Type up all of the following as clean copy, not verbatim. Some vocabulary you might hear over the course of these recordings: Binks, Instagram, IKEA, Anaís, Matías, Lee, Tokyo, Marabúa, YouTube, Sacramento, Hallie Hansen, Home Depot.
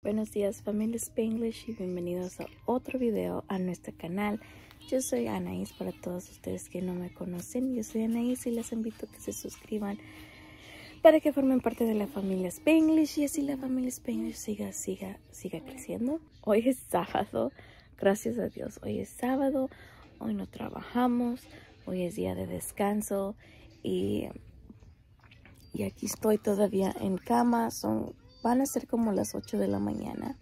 Buenos días familia Spanglish y bienvenidos a otro video a nuestro canal. Yo soy Anaís, para todos ustedes que no me conocen. Yo soy Anaís y les invito a que se suscriban para que formen parte de la familia Spanglish y así la familia Spanglish siga creciendo. Hoy es sábado, gracias a Dios. Hoy es sábado, hoy no trabajamos, hoy es día de descanso y aquí estoy todavía en cama. Van a ser como las 8 de la mañana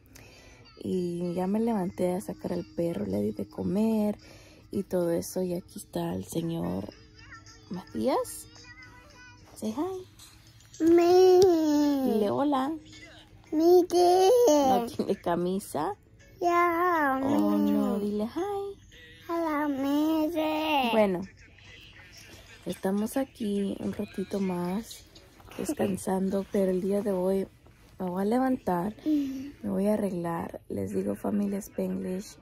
y ya me levanté a sacar al perro, le di de comer y todo eso. Y aquí está el señor Matías. Say hi. Me. Dile hola. Me. No tiene camisa. Ya. Yeah, oh, no. Dile hi. Hola, me. Bueno, estamos aquí un ratito más descansando, pero el día de hoy me voy a levantar, me voy a arreglar. Les digo, familia Spanglish,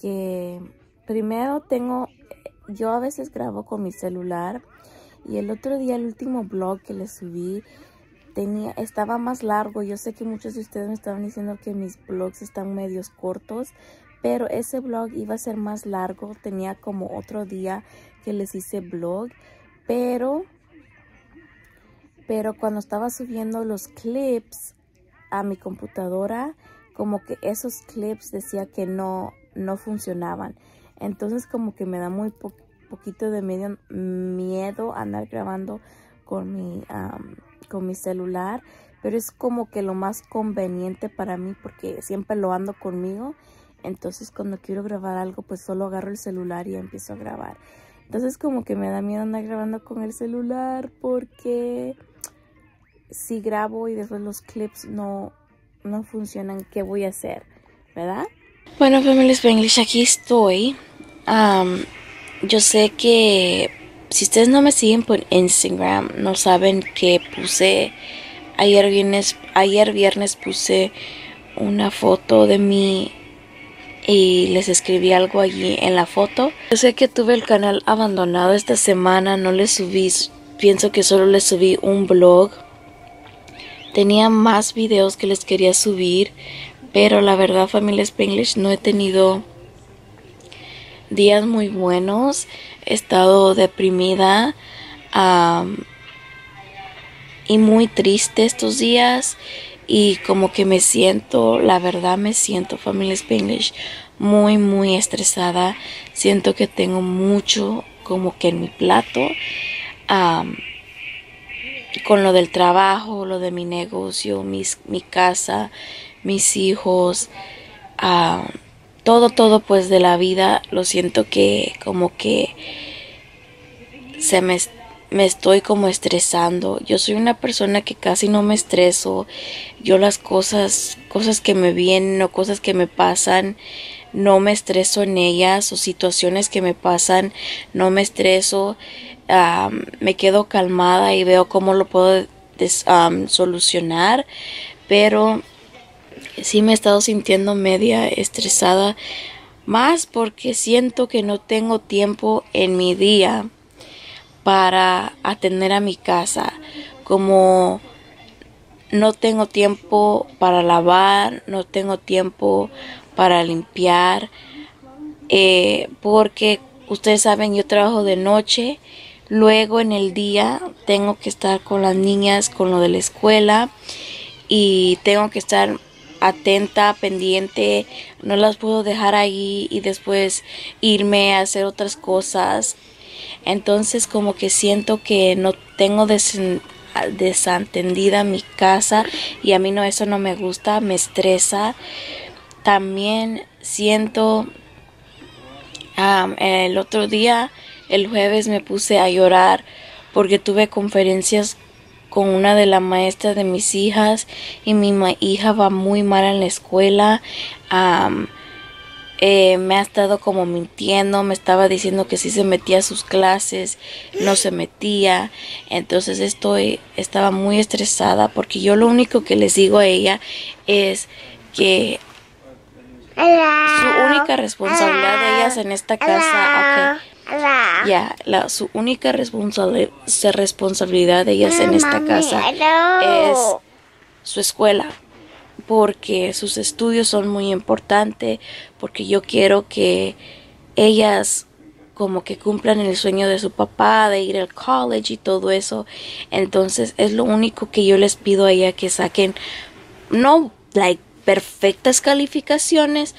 que primero yo a veces grabo con mi celular. Y el otro día, el último vlog que les subí, estaba más largo. Yo sé que muchos de ustedes me estaban diciendo que mis vlogs están medios cortos, pero ese vlog iba a ser más largo. Tenía como otro día que les hice vlog, pero cuando estaba subiendo los clips a mi computadora, como que esos clips decía que no funcionaban. Entonces como que me da muy poquito de miedo andar grabando con mi celular, pero es como que lo más conveniente para mí porque siempre lo ando conmigo. Entonces cuando quiero grabar algo, pues solo agarro el celular y empiezo a grabar. Entonces como que me da miedo andar grabando con el celular porque si grabo y después los clips no funcionan, ¿qué voy a hacer? ¿Verdad? Bueno, familia Spanglish, aquí estoy. Yo sé que si ustedes no me siguen por Instagram, no saben que puse ayer viernes puse una foto de mí y les escribí algo allí en la foto. Yo sé que tuve el canal abandonado esta semana, no les subí, pienso que solo les subí un vlog. Tenía más videos que les quería subir, pero la verdad, familia Spanglish, no he tenido días muy buenos. He estado deprimida y muy triste estos días. Y como que me siento, la verdad me siento, familia Spanglish, muy estresada. Siento que tengo mucho como que en mi plato. Con lo del trabajo, lo de mi negocio, mi casa, mis hijos, todo pues de la vida. Lo siento que como que me estoy como estresando. Yo soy una persona que casi no me estreso. Yo las cosas que me vienen o cosas que me pasan, no me estreso en ellas, o situaciones que me pasan, no me estreso. Me quedo calmada y veo cómo lo puedo solucionar, pero sí me he estado sintiendo media estresada, más porque siento que no tengo tiempo en mi día para atender a mi casa. Como no tengo tiempo para lavar, no tengo tiempo para limpiar, porque ustedes saben, yo trabajo de noche. Luego en el día tengo que estar con las niñas, con lo de la escuela, y tengo que estar atenta, pendiente. No las puedo dejar ahí y después irme a hacer otras cosas. Entonces como que siento que no tengo desatendida mi casa, y a mí eso no me gusta, me estresa. También siento, el otro día, el jueves, me puse a llorar porque tuve conferencias con una de las maestras de mis hijas, y mi hija va muy mal en la escuela. Me ha estado como mintiendo, me estaba diciendo que sí se metía a sus clases, no se metía. Entonces estaba muy estresada porque yo lo único que les digo a ella es que su única responsabilidad de ellas en esta casa, okay, ya, su única responsabilidad de ellas en esta casa es su escuela. porque sus estudios son muy importantes, porque yo quiero que ellas como que cumplan el sueño de su papá, de ir al college y todo eso. Entonces es lo único que yo les pido a ella, que saquen, no like perfectas calificaciones,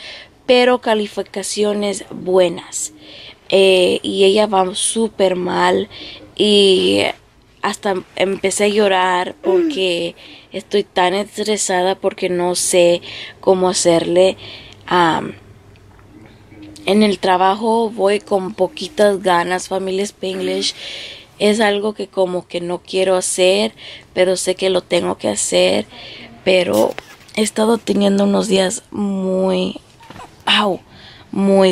pero calificaciones buenas. Y ella va súper mal y hasta empecé a llorar porque estoy tan estresada porque no sé cómo hacerle. En el trabajo voy con poquitas ganas, Family Spanglish. Es algo que como que no quiero hacer, pero sé que lo tengo que hacer. Pero he estado teniendo unos días muy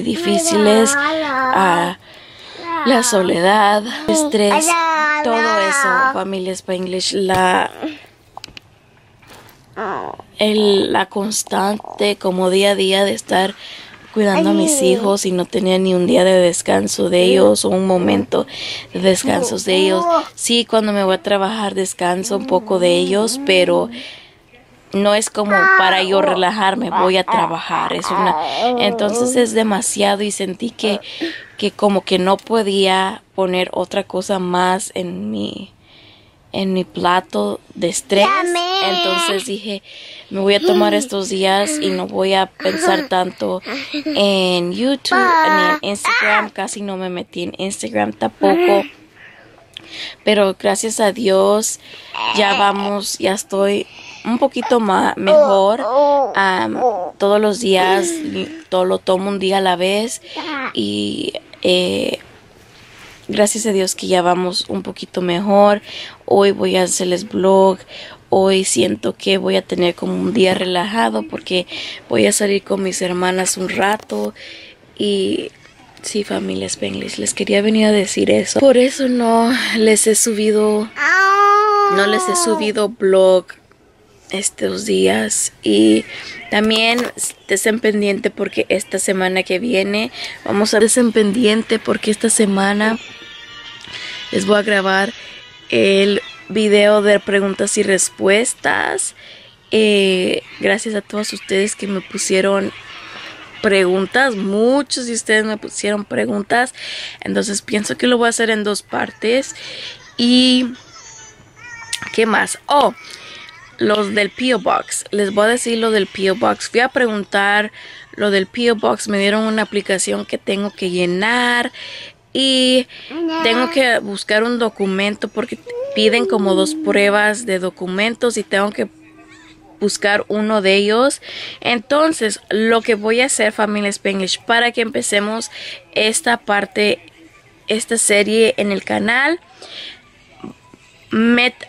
difíciles. La soledad, estrés, todo eso, Family Spanglish. La constante como día a día de estar cuidando a mis hijos y no tenía ni un día de descanso de ellos o un momento de descanso de ellos. Sí, cuando me voy a trabajar descanso un poco de ellos, pero no es como para yo relajarme, voy a trabajar. Entonces es demasiado y sentí que como que no podía poner otra cosa más en mi plato de estrés. Entonces dije, me voy a tomar estos días y no voy a pensar tanto en YouTube ni en Instagram. Casi no me metí en Instagram tampoco, pero gracias a Dios ya estoy un poquito más mejor. Todos los días lo tomo un día a la vez y gracias a Dios que ya vamos un poquito mejor. Hoy voy a hacerles vlog. Hoy siento que voy a tener como un día relajado porque voy a salir con mis hermanas un rato. Y sí, Familia Spanglish, les quería venir a decir eso. Por eso no les he subido vlog estos días. Y también estén pendiente porque esta semana que viene les voy a grabar el video de preguntas y respuestas. Gracias a todos ustedes que me pusieron preguntas. Muchos de ustedes me pusieron preguntas. Entonces pienso que lo voy a hacer en dos partes. Y ¿qué más? Los del P.O. Box. Les voy a decir lo del P.O. Box. Fui a preguntar lo del P.O. Box. Me dieron una aplicación que tengo que llenar. Y tengo que buscar un documento porque piden como 2 pruebas de documentos y tengo que buscar uno de ellos. Entonces, lo que voy a hacer, Family Spanglish, para que empecemos esta serie en el canal,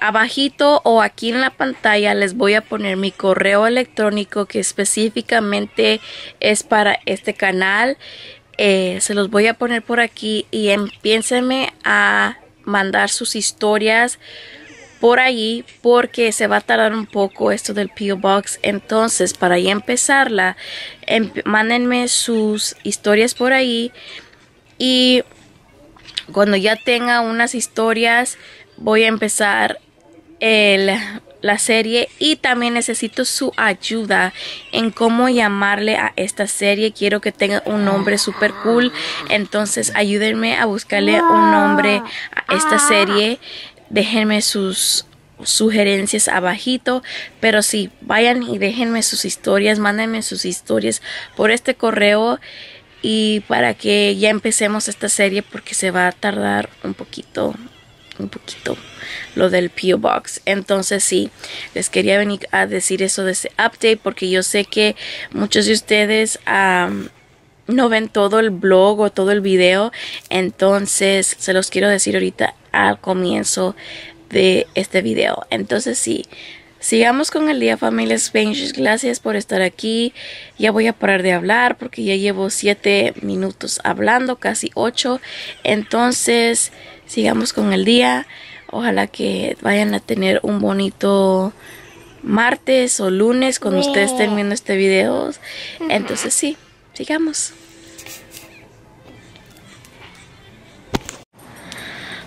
abajito o aquí en la pantalla les voy a poner mi correo electrónico que específicamente es para este canal. Se los voy a poner por aquí y empiénsenme a mandar sus historias por allí porque se va a tardar un poco esto del P.O. Box. Entonces, para ya empezarla, mándenme sus historias por ahí y cuando ya tenga unas historias voy a empezar la serie. Y también necesito su ayuda en cómo llamarle a esta serie. Quiero que tenga un nombre super cool, entonces ayúdenme a buscarle un nombre a esta serie. Déjenme sus sugerencias abajito, pero sí, vayan y déjenme sus historias, mándenme sus historias por este correo y para que ya empecemos esta serie porque se va a tardar un poquito lo del P.O. Box. Entonces sí, les quería venir a decir eso de ese update porque yo sé que muchos de ustedes no ven todo el blog o todo el video. Entonces se los quiero decir ahorita al comienzo de este video. Entonces sí, sigamos con el día, Familia Spanglish. Gracias por estar aquí. Ya voy a parar de hablar porque ya llevo 7 minutos hablando, casi 8. Entonces sigamos con el día. Ojalá que vayan a tener un bonito martes o lunes cuando ustedes estén viendo este video. Entonces sí, sigamos.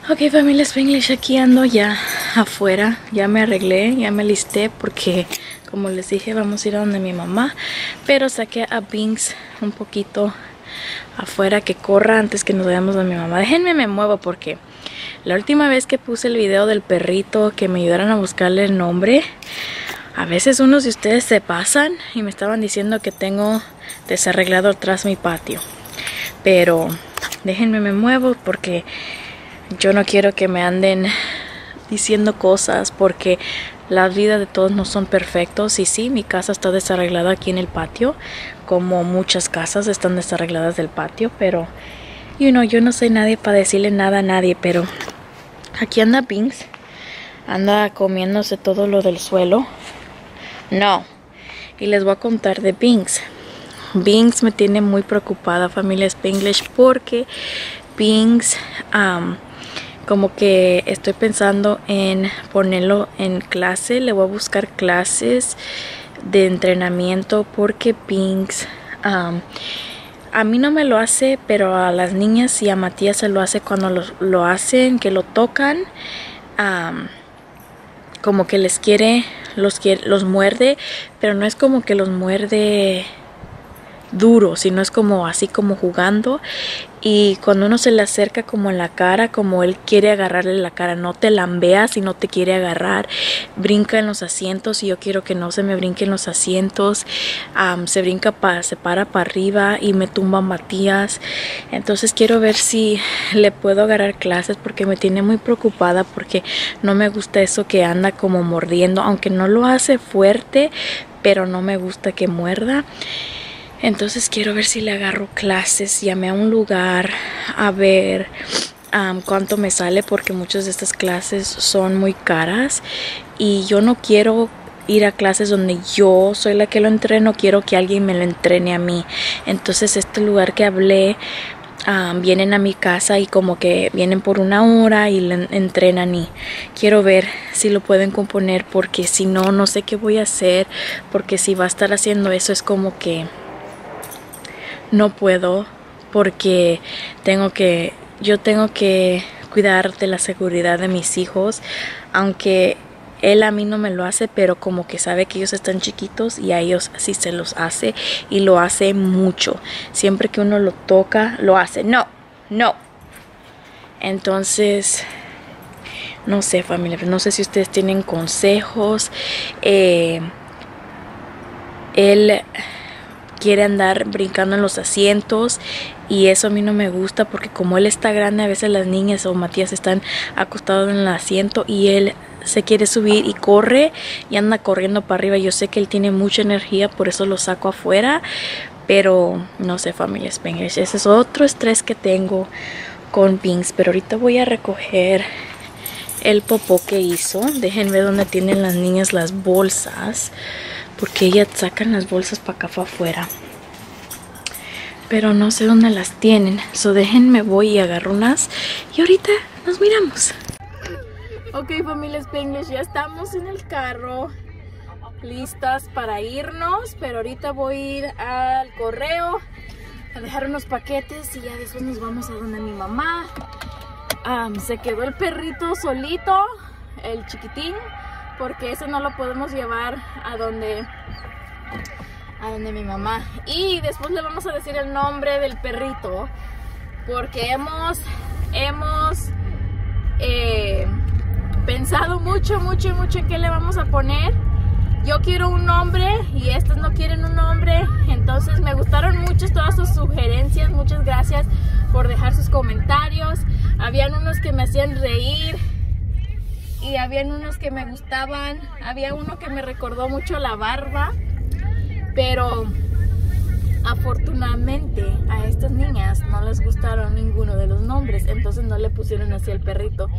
Ok, Familia Spanglish, aquí ando ya afuera. Ya me arreglé, ya me alisté porque Como les dije, vamos a ir a donde mi mamá, pero saqué a Binks un poquito afuera que corra antes que nos vayamos a mi mamá. Déjenme me muevo porque la última vez que puse el video del perrito que me ayudaron a buscarle el nombre, a veces unos de ustedes se pasan y me estaban diciendo que tengo desarreglado atrás mi patio. Pero déjenme me muevo porque yo no quiero que me anden diciendo cosas, porque las vidas de todos no son perfectos. Y sí, mi casa está desarreglada aquí en el patio, como muchas casas están desarregladas del patio, pero yo no soy nadie para decirle nada a nadie. Pero aquí anda Binks, anda comiéndose todo lo del suelo. No, y les voy a contar de Binks. Binks me tiene muy preocupada, familia Spanglish, porque Binks, como que estoy pensando en ponerlo en clase. Le voy a buscar clases de entrenamiento porque Binks, a mí no me lo hace, pero a las niñas y a Matías se lo hace cuando lo hacen, que lo tocan, como que les los muerde, pero no es como que los muerde duro, sino es como así como jugando. Y cuando uno se le acerca como en la cara, como él quiere agarrarle la cara, no te lambea si no te quiere agarrar, brinca en los asientos y yo quiero que no se me brinque en los asientos. Se brinca, se para para arriba y me tumba Matías. Entonces quiero ver si le puedo agarrar clases porque me tiene muy preocupada, porque no me gusta eso que anda como mordiendo, aunque no lo hace fuerte, pero no me gusta que muerda. Entonces quiero ver si le agarro clases. Llamé a un lugar a ver cuánto me sale, porque muchas de estas clases son muy caras y yo no quiero ir a clases donde yo soy la que lo entreno. Quiero que alguien me lo entrene a mí. Entonces este lugar que hablé, vienen a mi casa y como que vienen por una hora y le entrenan, y quiero ver si lo pueden componer, porque si no, no sé qué voy a hacer, porque si va a estar haciendo eso es como que no puedo, porque yo tengo que cuidar de la seguridad de mis hijos, aunque él a mí no me lo hace, pero como que sabe que ellos están chiquitos y a ellos sí se los hace, y lo hace mucho. Siempre que uno lo toca, lo hace. No, no. Entonces, no sé, familia, no sé si ustedes tienen consejos. Él quiere andar brincando en los asientos y eso a mí no me gusta, porque como él está grande, a veces las niñas o Matías están acostados en el asiento y él se quiere subir y corre y anda corriendo para arriba. Yo sé que él tiene mucha energía, por eso lo saco afuera, pero no sé, familia Spanglish, ese es otro estrés que tengo con Binks. Pero ahorita voy a recoger el popó que hizo. Déjenme donde tienen las niñas las bolsas, porque ellas sacan las bolsas para acá, para afuera, pero no sé dónde las tienen. So déjenme voy y agarro unas y ahorita nos miramos. Ok, familia Spanglish, ya estamos en el carro, listas para irnos, pero ahorita voy a ir al correo a dejar unos paquetes y ya después nos vamos a donde mi mamá. Se quedó el perrito solito, el chiquitín, porque ese no lo podemos llevar a donde mi mamá. Y después le vamos a decir el nombre del perrito, porque hemos pensado mucho en qué le vamos a poner. Yo quiero un nombre y estos no quieren un nombre. Entonces me gustaron mucho todas sus sugerencias. Muchas gracias por dejar sus comentarios. Habían unos que me hacían reír y habían unos que me gustaban. Había uno que me recordó mucho la barba, pero afortunadamente a estas niñas no les gustaron ninguno de los nombres, entonces no le pusieron así al perrito.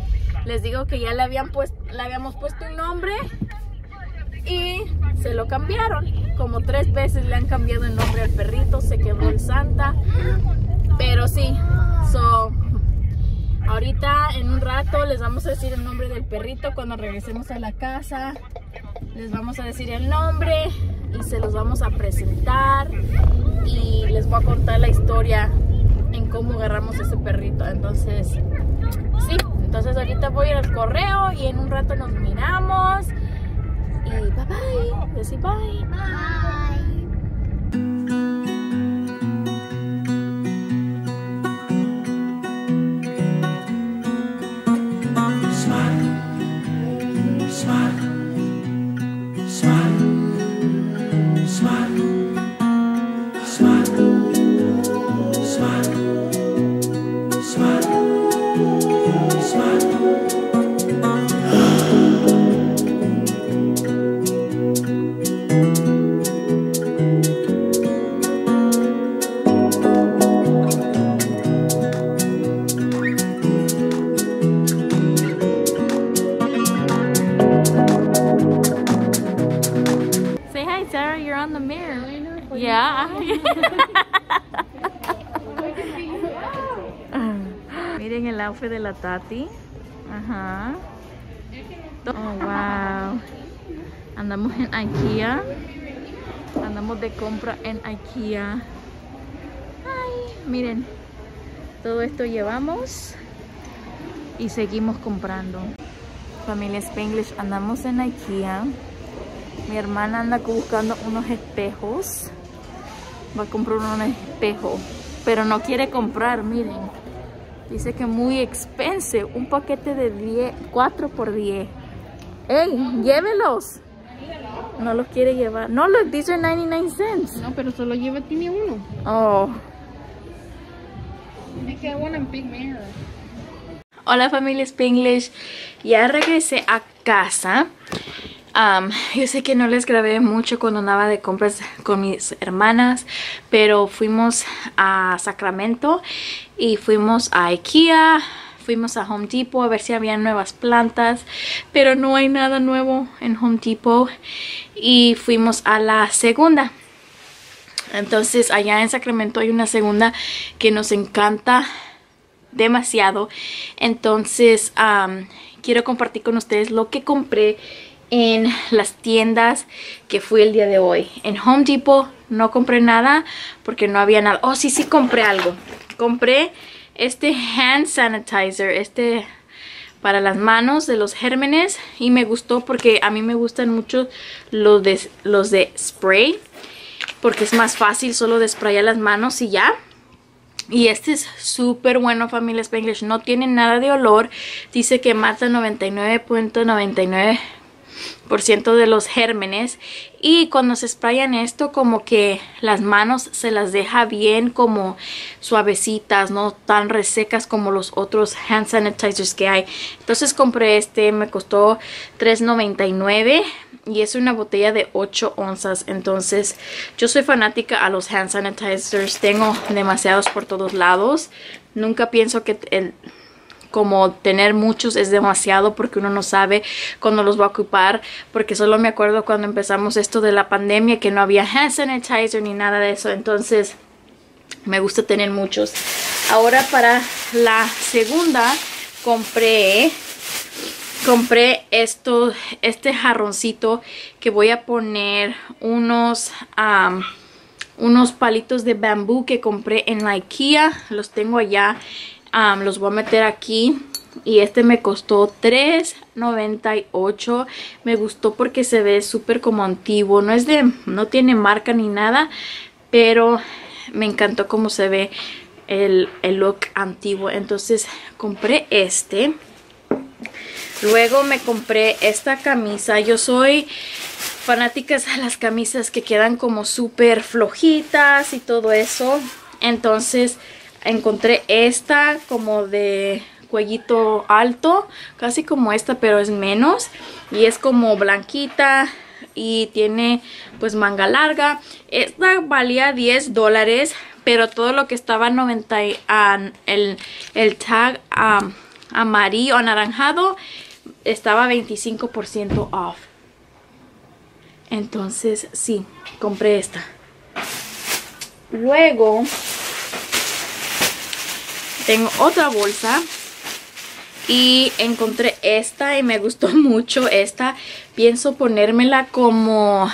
Les digo que ya le habíamos puesto un nombre y se lo cambiaron. Como 3 veces le han cambiado el nombre al perrito, se quebró el Santa. Pero sí, ahorita en un rato les vamos a decir el nombre del perrito. Cuando regresemos a la casa les vamos a decir el nombre y se los vamos a presentar, y les voy a contar la historia en cómo agarramos ese perrito. Entonces sí, entonces ahorita voy al correo y en un rato nos miramos. y bye bye. We'll say bye. Bye. Miren el outfit de la Tati. Ajá. Oh, wow. Andamos en IKEA. Andamos de compra en IKEA. Ay, miren. Todo esto llevamos y seguimos comprando. Familia Spanglish, andamos en IKEA. Mi hermana anda buscando unos espejos. Va a comprar un espejo, pero no quiere comprar, miren. Dice que muy expensive. Un paquete de 10, 4 por 10. ¡Ey! ¡Llévelos! No los quiere llevar. No, los dice 99 cents. No, pero solo lleva, tiene uno. Oh. Hola familia Spanglish. Ya regresé a casa. Yo sé que no les grabé mucho cuando andaba de compras con mis hermanas, pero fuimos a Sacramento y fuimos a IKEA, fuimos a Home Depot a ver si había nuevas plantas, pero no hay nada nuevo en Home Depot, y fuimos a la segunda. Entonces allá en Sacramento hay una segunda que nos encanta demasiado. Entonces quiero compartir con ustedes lo que compré en las tiendas que fui el día de hoy. En Home Depot no compré nada porque no había nada. Oh, sí, sí compré algo. Compré este hand sanitizer, este para las manos de los gérmenes, y me gustó porque a mí me gustan mucho los de spray, porque es más fácil solo de sprayar las manos y ya. Y este es súper bueno, familia Spanglish. No tiene nada de olor. Dice que mata 99.99% de los gérmenes, y cuando se sprayan esto, como que las manos se las deja bien como suavecitas, no tan resecas como los otros hand sanitizers que hay. Entonces compré este, me costó $3.99 y es una botella de 8 onzas. Entonces yo soy fanática a los hand sanitizers, tengo demasiados por todos lados. Nunca pienso que como tener muchos es demasiado, porque uno no sabe cuándo los va a ocupar, porque solo me acuerdo cuando empezamos esto de la pandemia que no había hand sanitizer ni nada de eso. Entonces me gusta tener muchos. Ahora para la segunda compré esto, este jarroncito que voy a poner unos palitos de bambú que compré en la IKEA. Los tengo allá. Los voy a meter aquí, y este me costó $3.98. Me gustó porque se ve súper como antiguo, no tiene marca ni nada, pero me encantó cómo se ve el look antiguo. Entonces compré este. Luego me compré esta camisa. Yo soy fanática a las camisas que quedan como súper flojitas y todo eso. Entonces encontré esta como de cuellito alto, casi como esta, pero es menos, y es como blanquita y tiene pues manga larga. Esta valía $10, pero todo lo que estaba 90, el tag amarillo anaranjado estaba 25% off. Entonces sí, compré esta. Luego tengo otra bolsa y encontré esta, y me gustó mucho esta. Pienso ponérmela como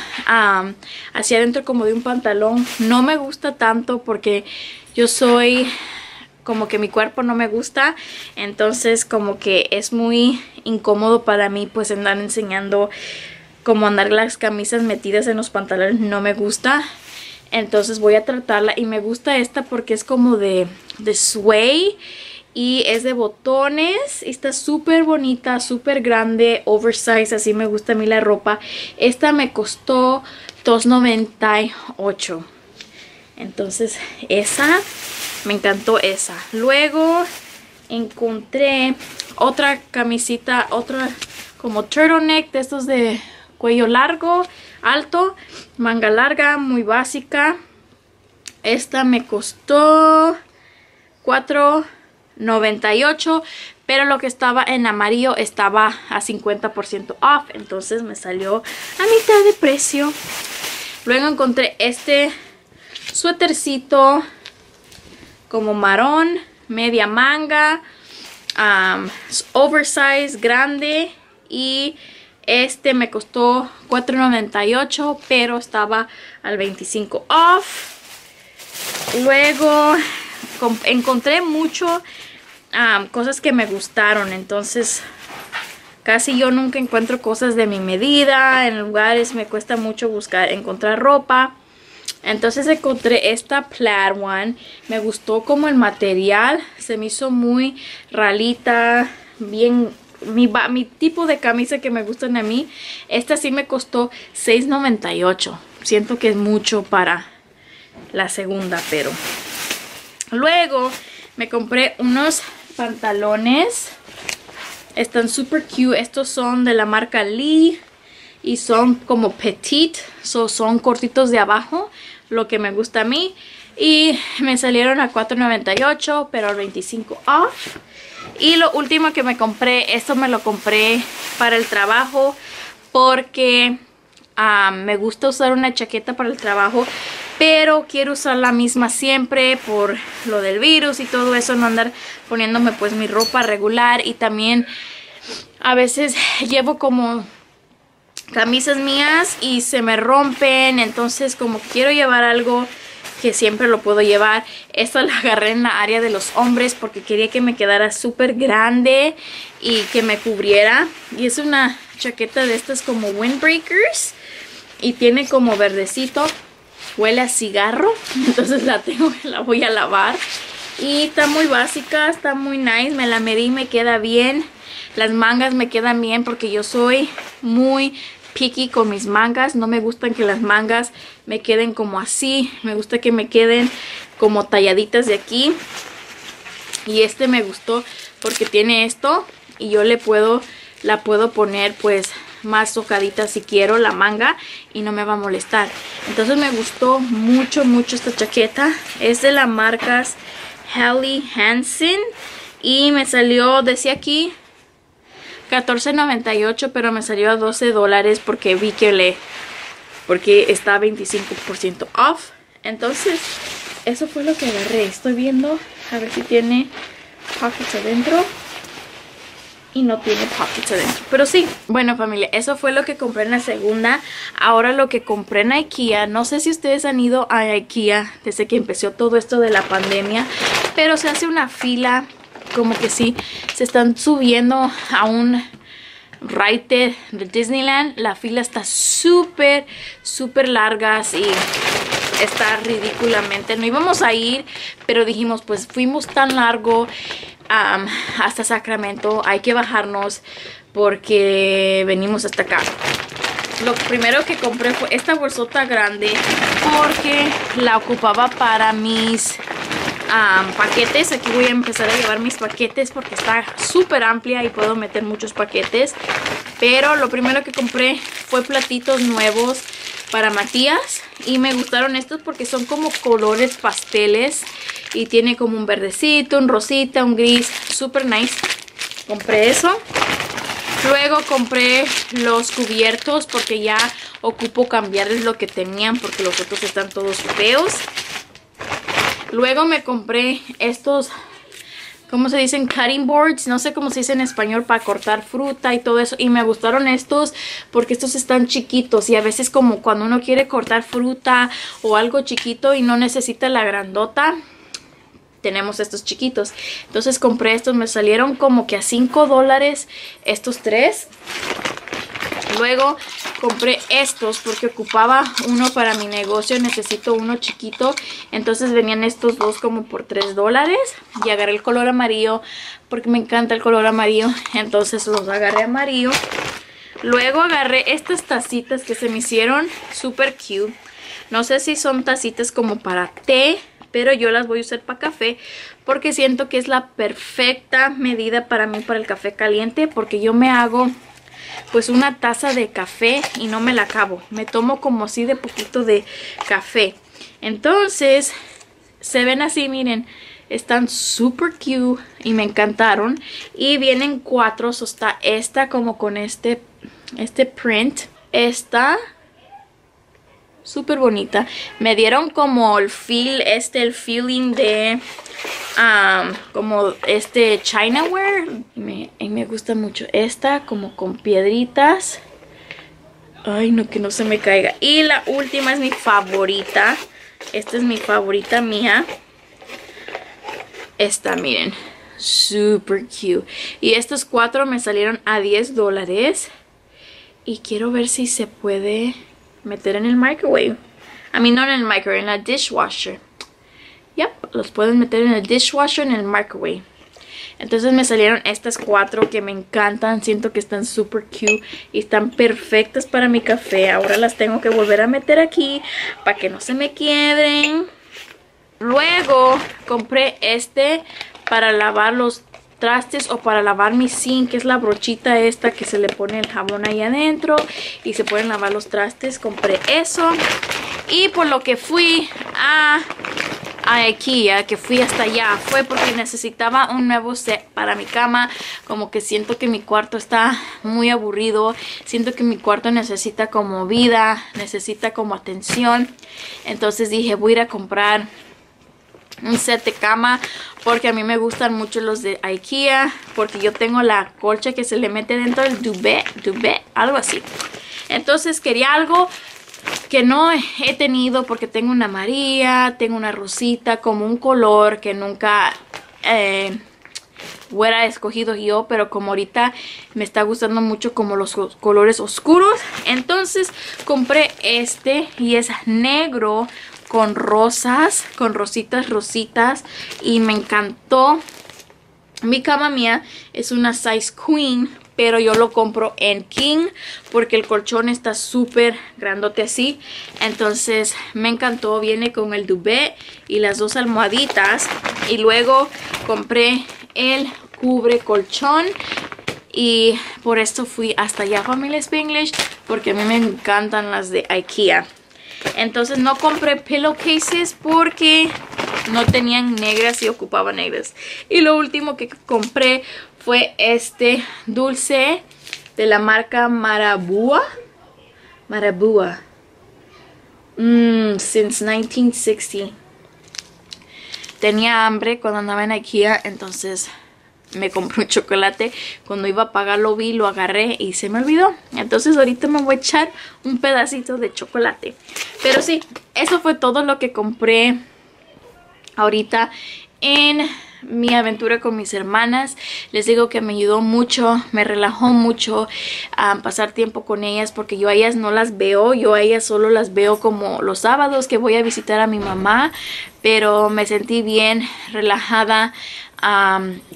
hacia adentro como de un pantalón. No me gusta tanto porque yo soy como que mi cuerpo no me gusta. Entonces como que es muy incómodo para mí pues andar enseñando como andar las camisas metidas en los pantalones no me gusta. Entonces voy a tratarla y me gusta esta porque es como de suede y es de botones. Está súper bonita, súper grande, oversize, así me gusta a mí la ropa. Esta me costó $2.98. Entonces esa, me encantó esa. Luego encontré otra camisita, otra como turtleneck de estos de cuello largo, alto, manga larga, muy básica. Esta me costó $4.98, pero lo que estaba en amarillo estaba a 50% off, entonces me salió a mitad de precio. Luego encontré este suétercito como marrón, media manga, oversize, grande, y este me costó $4.98, pero estaba al 25% off. Luego encontré mucho cosas que me gustaron, entonces casi yo nunca encuentro cosas de mi medida, en lugares me cuesta mucho buscar, encontrar ropa. Entonces encontré esta plaid one, me gustó como el material, se me hizo muy ralita, bien... Mi tipo de camisa que me gustan a mí. Esta sí me costó $6.98. Siento que es mucho para la segunda, pero... Luego me compré unos pantalones. Están super cute. Estos son de la marca Lee y son como petit, son cortitos de abajo, lo que me gusta a mí. Y me salieron a $4.98, pero al 25% off. Y lo último que me compré, esto me lo compré para el trabajo porque me gusta usar una chaqueta para el trabajo, pero quiero usar la misma siempre por lo del virus y todo eso, no andar poniéndome pues mi ropa regular. Y también a veces llevo como camisas mías y se me rompen, entonces como quiero llevar algo que siempre lo puedo llevar. Esta la agarré en la área de los hombres porque quería que me quedara súper grande y que me cubriera. Y es una chaqueta de estas como windbreakers y tiene como verdecito. Huele a cigarro, entonces la voy a lavar. Y está muy básica, está muy nice. Me la medí, me queda bien. Las mangas me quedan bien porque yo soy muy... picky con mis mangas, no me gustan que las mangas me queden como así, me gusta que me queden como talladitas de aquí. Y este me gustó porque tiene esto y yo la puedo poner pues más socadita si quiero la manga y no me va a molestar. Entonces me gustó mucho mucho esta chaqueta, es de las marcas Hallie Hansen y me salió, decía aquí $14.98, pero me salió a $12 porque vi que porque está 25% off. Entonces eso fue lo que agarré. Estoy viendo a ver si tiene pockets adentro y no tiene pockets adentro, pero sí. Bueno familia, eso fue lo que compré en la segunda. Ahora lo que compré en IKEA, no sé si ustedes han ido a IKEA desde que empezó todo esto de la pandemia, pero se hace una fila. Como que sí, se están subiendo a un ride de Disneyland. La fila está súper, súper larga y está ridículamente. No íbamos a ir, pero dijimos, pues fuimos tan largo hasta Sacramento. Hay que bajarnos porque venimos hasta acá. Lo primero que compré fue esta bolsota grande porque la ocupaba para mis... paquetes. Aquí voy a empezar a llevar mis paquetes porque está súper amplia y puedo meter muchos paquetes. Pero lo primero que compré fue platitos nuevos para Matías y me gustaron estos porque son como colores pasteles y tiene como un verdecito, un rosita, un gris, súper nice. Compré eso. Luego compré los cubiertos porque ya ocupo cambiarles lo que tenían porque los otros están todos feos. Luego me compré estos, ¿cómo se dicen? Cutting boards, no sé cómo se dice en español, para cortar fruta y todo eso. Y me gustaron estos porque estos están chiquitos y a veces como cuando uno quiere cortar fruta o algo chiquito y no necesita la grandota, tenemos estos chiquitos. Entonces compré estos, me salieron como que a $5 estos tres. Luego compré estos porque ocupaba uno para mi negocio, necesito uno chiquito. Entonces venían estos dos como por $3. Y agarré el color amarillo porque me encanta el color amarillo, entonces los agarré amarillo. Luego agarré estas tacitas que se me hicieron super cute. No sé si son tacitas como para té, pero yo las voy a usar para café porque siento que es la perfecta medida para mí para el café caliente, porque yo me hago pues una taza de café y no me la acabo. Me tomo como así de poquito de café. Entonces se ven así, miren. Están super cute y me encantaron. Y vienen 4. So está esta como con este print. Esta súper bonita. Me dieron como el feel, el feeling de como chinaware. Me gusta mucho. Esta como con piedritas. Ay, no, que no se me caiga. Y la última es mi favorita. Esta es mi favorita mía. Esta, miren, super cute. Y estos 4 me salieron a $10. Y quiero ver si se puede meter en el microwave. A mí no en el microwave, en la dishwasher. Yep, los pueden meter en el dishwasher, en el microwave. Entonces me salieron estas 4 que me encantan. Siento que están super cute y están perfectas para mi café. Ahora las tengo que volver a meter aquí para que no se me quiebren. Luego compré para lavar los trastes o para lavar mi zinc, que es la brochita esta que se le pone el jabón ahí adentro y se pueden lavar los trastes. Compré eso. Y por lo que fui a IKEA, que fui hasta allá, fue porque necesitaba un nuevo set para mi cama. Como que siento que mi cuarto está muy aburrido, siento que mi cuarto necesita como vida, necesita como atención. Entonces dije, voy a ir a comprar un set de cama porque a mí me gustan mucho los de IKEA, porque yo tengo la colcha que se le mete dentro del duvet, algo así. Entonces quería algo que no he tenido, porque tengo una amarilla, tengo una rosita, como un color que nunca hubiera escogido yo, pero como ahorita me está gustando mucho como los colores oscuros. Entonces compré y es negro con rosas, con rositas, y me encantó. Mi cama mía es una size queen, pero yo lo compro en king porque el colchón está súper grandote así. Entonces me encantó, viene con el duvet y las dos almohaditas. Y luego compré el cubre colchón. Y por esto fui hasta allá, familia Spanglish, porque a mí me encantan las de IKEA. Entonces no compré pillowcases porque no tenían negras y ocupaba negras. Y lo último que compré fue este dulce de la marca Marabúa. Marabúa. Since 1960. Tenía hambre cuando andaba en IKEA, entonces me compré un chocolate. Cuando iba a pagar lo vi, lo agarré y se me olvidó. Entonces ahorita me voy a echar un pedacito de chocolate. Pero sí, eso fue todo lo que compré ahorita en mi aventura con mis hermanas. Les digo que me ayudó mucho, me relajó mucho a pasar tiempo con ellas, porque yo a ellas no las veo, yo a ellas solo las veo como los sábados que voy a visitar a mi mamá. Pero me sentí bien relajada,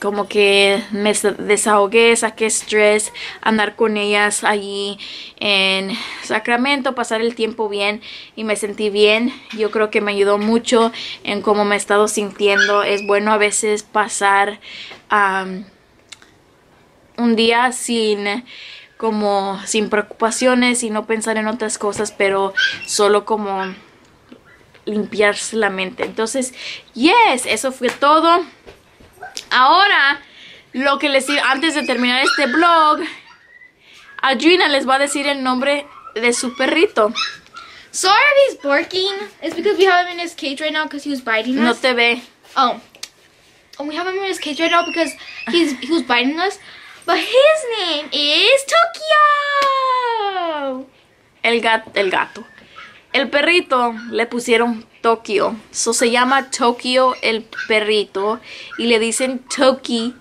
como que me desahogué, saqué estrés, andar con ellas allí en Sacramento, pasar el tiempo bien, y me sentí bien. Yo creo que me ayudó mucho en cómo me he estado sintiendo. Es bueno a veces pasar un día sin preocupaciones y no pensar en otras cosas, pero solo como limpiarse la mente. Entonces, yes, eso fue todo. Ahora, lo que les digo antes de terminar este vlog, Adriana les va a decir el nombre de su perrito. Sorry if he's barking. It's because we have him in his cage right now because he was biting us. No te ve. Oh. And we have him in his cage right now because he was biting us. But his name is Tokyo. El gato. El perrito le pusieron Tokio. So se llama Tokio el perrito. Y le dicen Toki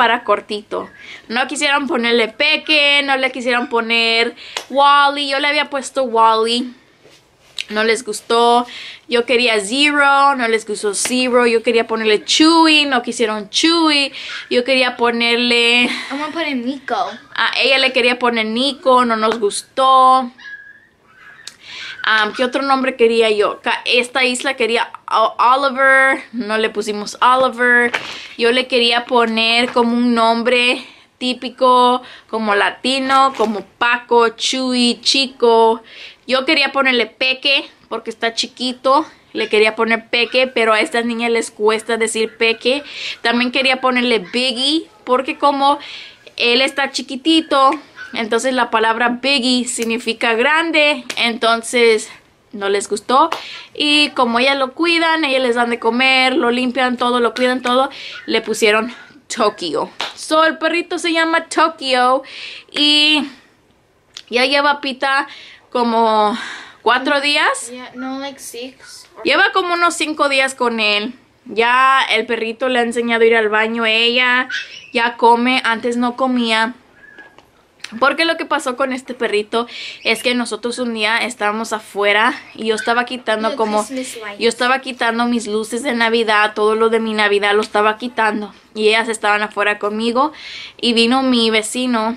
para cortito. No quisieron ponerle Peque, no le quisieron poner Wally. Yo le había puesto Wally, no les gustó. Yo quería Zero, no les gustó Zero. Yo quería ponerle Chewy, no quisieron Chewy. Yo quería ponerle... I'm gonna put in Nico. A ella le quería poner Nico, no nos gustó. ¿Qué otro nombre quería yo? Esta isla quería Oliver, no le pusimos Oliver. Yo le quería poner como un nombre típico, como latino, como Paco, Chuy, Chico. Yo quería ponerle Peque porque está chiquito. Le quería poner Peque, pero a estas niñas les cuesta decir Peque. También quería ponerle Biggie porque como él está chiquitito, entonces la palabra Biggie significa grande. Entonces no les gustó. Y como ellas lo cuidan, ellas les dan de comer, lo limpian todo, lo cuidan todo, le pusieron Tokyo. So el perrito se llama Tokyo. Y ya lleva pita como 4 días. Yeah, no, like 6. Lleva como unos 5 días con él. Ya el perrito le ha enseñado a ir al baño. Ella ya come. Antes no comía. Porque lo que pasó con este perrito es que nosotros un día estábamos afuera y yo estaba quitando como... Yo estaba quitando mis luces de Navidad, todo lo de mi Navidad lo estaba quitando. Y ellas estaban afuera conmigo y vino mi vecino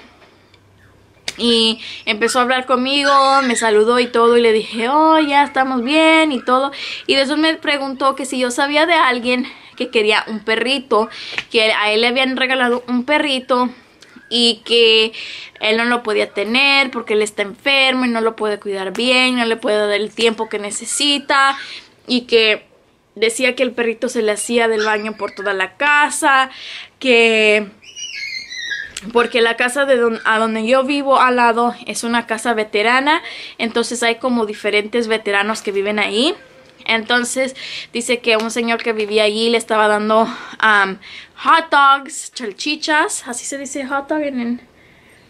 y empezó a hablar conmigo, me saludó y todo. Y le dije, oh, ya estamos bien y todo. Y después me preguntó que si yo sabía de alguien que quería un perrito, que a él le habían regalado un perrito y que él no lo podía tener porque él está enfermo y no lo puede cuidar bien, no le puede dar el tiempo que necesita. Y que decía que el perrito se le hacía del baño por toda la casa, que porque la casa a donde yo vivo al lado es una casa veterana, entonces hay como diferentes veteranos que viven ahí. Entonces dice que un señor que vivía allí le estaba dando hot dogs, salchichas, así se dice hot dog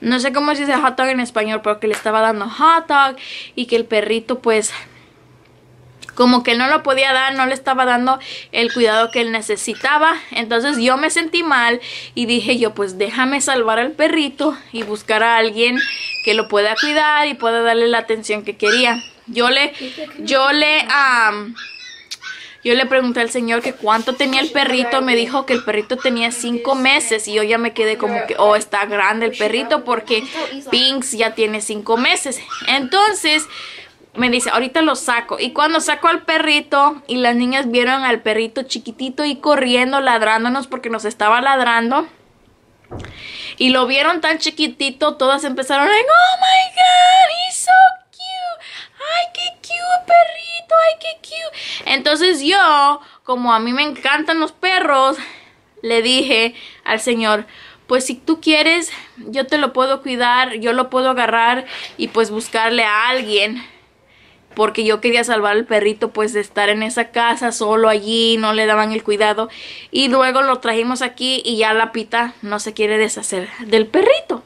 no sé cómo se dice hot dog en español, pero que le estaba dando hot dog. Y que el perrito pues como que no lo podía dar, no le estaba dando el cuidado que él necesitaba. Entonces yo me sentí mal y dije yo, pues déjame salvar al perrito y buscar a alguien que lo pueda cuidar y pueda darle la atención que quería. Yo le pregunté al señor que cuánto tenía el perrito. Me dijo que el perrito tenía 5 meses. Y yo ya me quedé como que, oh, está grande el perrito porque Binks ya tiene 5 meses. Entonces me dice, ahorita lo saco. Y cuando saco al perrito y las niñas vieron al perrito chiquitito y corriendo, ladrándonos porque nos estaba ladrando. Y lo vieron tan chiquitito, todas empezaron, like, oh my God, he's so cute. Ay, qué cute perrito, ay, qué cute. Entonces yo, como a mí me encantan los perros, le dije al señor, pues si tú quieres, yo te lo puedo cuidar, yo lo puedo agarrar y pues buscarle a alguien. Porque yo quería salvar al perrito pues de estar en esa casa solo allí, no le daban el cuidado. Y luego lo trajimos aquí y ya la pita no se quiere deshacer del perrito.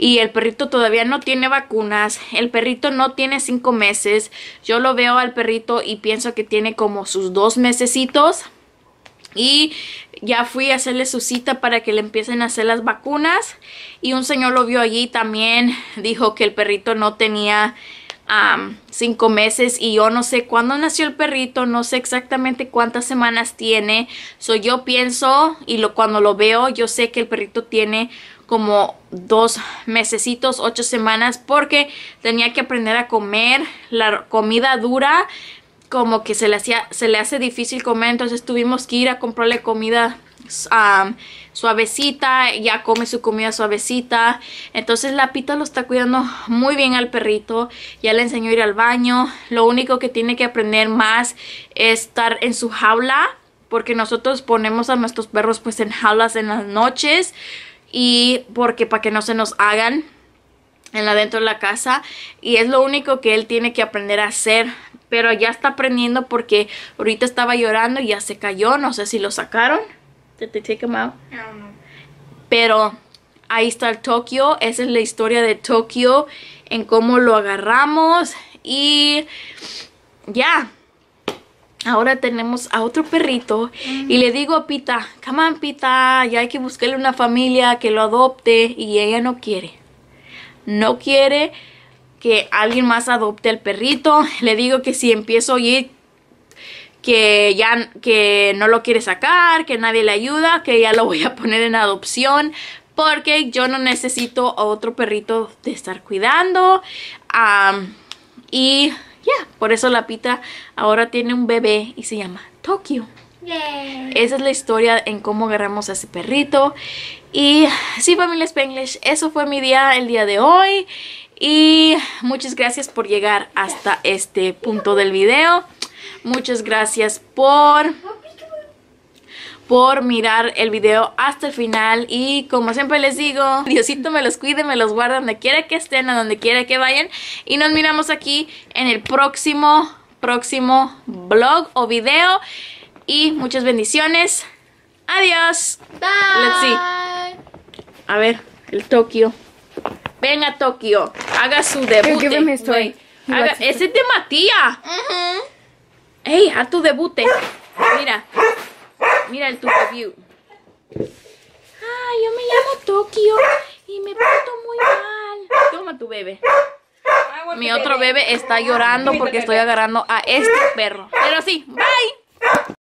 Y el perrito todavía no tiene vacunas, el perrito no tiene 5 meses. Yo lo veo al perrito y pienso que tiene como sus 2 mesecitos. Y ya fui a hacerle su cita para que le empiecen a hacer las vacunas. Y un señor lo vio allí también, dijo que el perrito no tenía 5 meses. Y yo no sé cuándo nació el perrito, no sé exactamente cuántas semanas tiene. So yo pienso, y cuando lo veo, yo sé que el perrito tiene como 2 mesecitos, 8 semanas, porque tenía que aprender a comer la comida dura. Como que se le hace difícil comer, entonces tuvimos que ir a comprarle comida suavecita. Ya come su comida suavecita. Entonces la pita lo está cuidando muy bien al perrito. Ya le enseñó a ir al baño. Lo único que tiene que aprender más es estar en su jaula, porque nosotros ponemos a nuestros perros pues en jaulas en las noches, y porque para que no se nos hagan en la dentro de la casa. Y es lo único que él tiene que aprender a hacer. Pero ya está aprendiendo porque ahorita estaba llorando y ya se cayó. No sé si lo sacaron. Did they take him out? No. Pero ahí está el Tokyo. Esa es la historia de Tokyo, en cómo lo agarramos. Y ya. ahora tenemos a otro perrito. Y le digo a Pita, come on Pita, ya hay que buscarle una familia que lo adopte. Y ella no quiere. No quiere que alguien más adopte al perrito. Le digo que si empiezo a oír que ya que no lo quiere sacar, que nadie le ayuda, que ya lo voy a poner en adopción, porque yo no necesito a otro perrito de estar cuidando. Y ya, por eso la Pita ahora tiene un bebé y se llama Tokyo. Yeah. Esa es la historia en cómo agarramos a ese perrito. Y sí, familia Spanglish, eso fue mi día el día de hoy. Y muchas gracias por llegar hasta este punto del video. Muchas gracias por mirar el video hasta el final. Y como siempre les digo, Diosito me los cuide, me los guarde donde quiera que estén, a donde quiera que vayan. Y nos miramos aquí en el próximo vlog o video. Y muchas bendiciones. Adiós. Bye. Let's see. A ver, el Tokio. Venga, Tokio. Haga su debut. Ese es de Matías. Hey, haz tu debut. Mira. Mira el tu debut. Ah, yo me llamo Tokio y me porto muy mal. Toma tu bebé. Mi otro bebé está llorando porque estoy agarrando a este perro. Pero sí, bye.